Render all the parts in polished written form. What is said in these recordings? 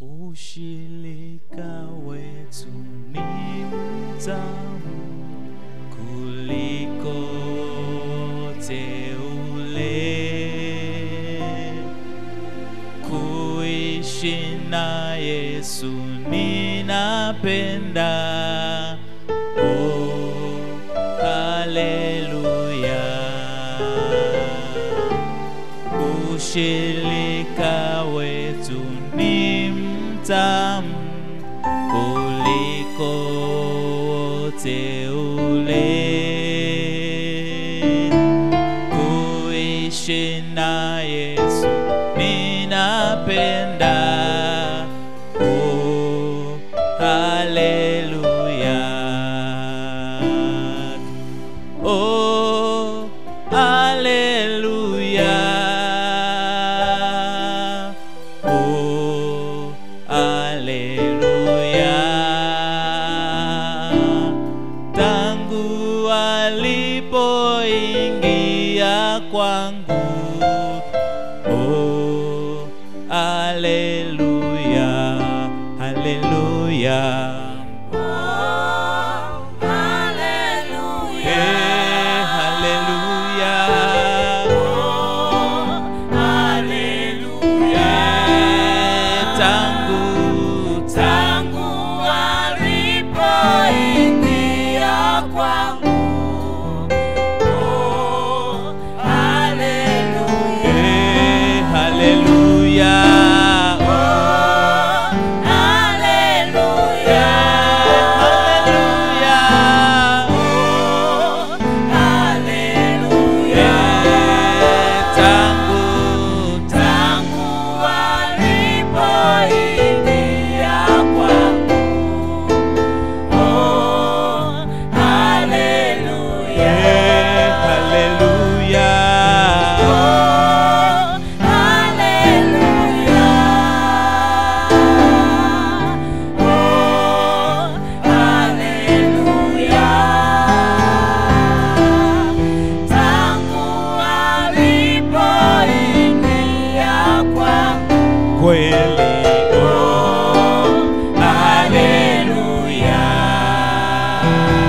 Ushirika wetu ni mtamu kuliko teule. Kuishi na Yesu ninapenda. Oh, haleluya. Ushirika wetu ni mtamu kuliko wote ule. Kuishi na Yesu ninapenda. Oh, haleluya. Oh, haleluya. Haleluya. Tangu alipoingia kwangu, oh, haleluya, haleluya. Kweli, oh, haleluya, haleluya,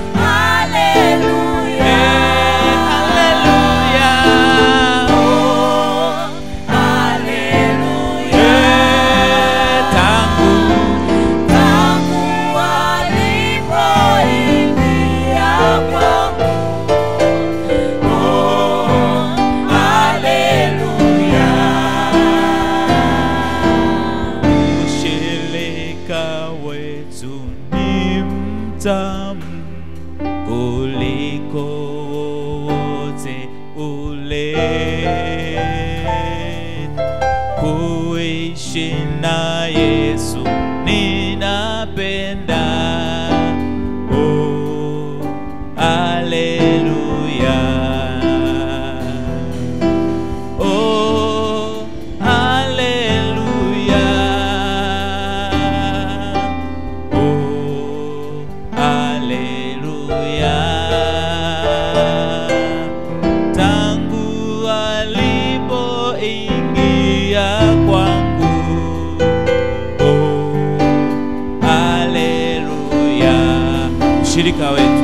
oh, haleluya, haleluya, oh, haleluya. Tangu alipoingia kwangu, oh, haleluya. Wetu ni mtamu kuliko wote ule. Kuishi na Yesu ninapenda. Oh, haleluya. Oh, haleluya. Tangu alipoingia kwangu, oh, haleluya. Ushirika wetu.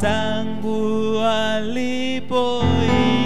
tangu alipo.